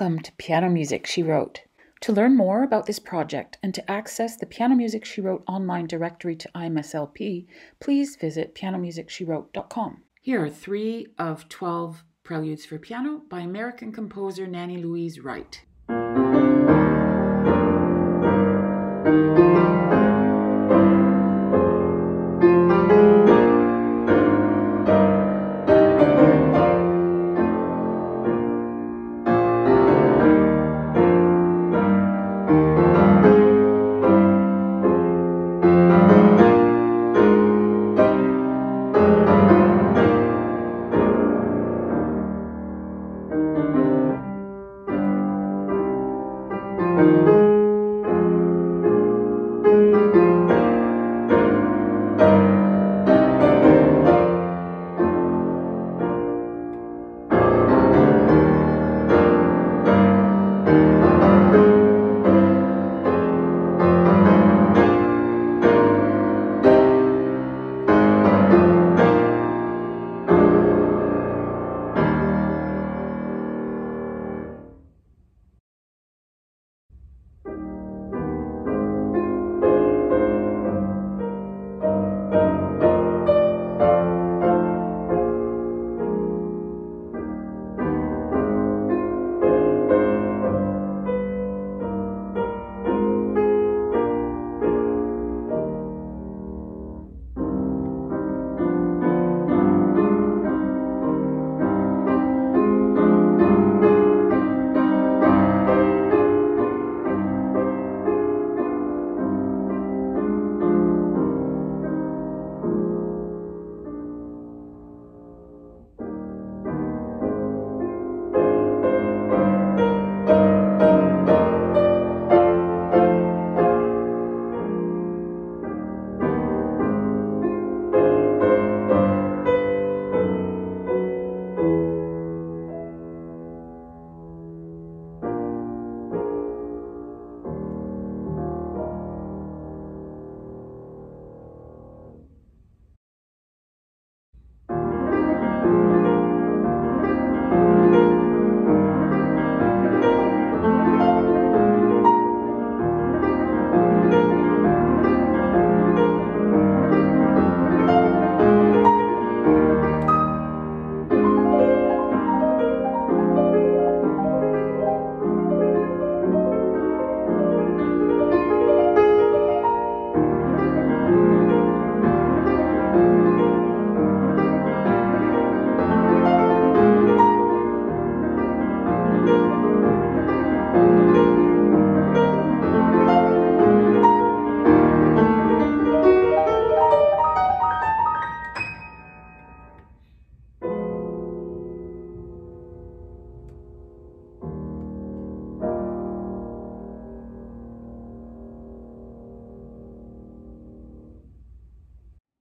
Welcome to Piano Music She Wrote. To learn more about this project and to access the Piano Music She Wrote online directory to IMSLP, please visit pianomusicshewrote.com. Here are 3 of 12 preludes for piano by American composer Nannie Louise Wright.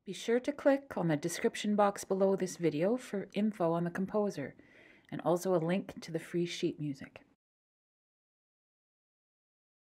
Be sure to click on the description box below this video for info on the composer, and also a link to the free sheet music.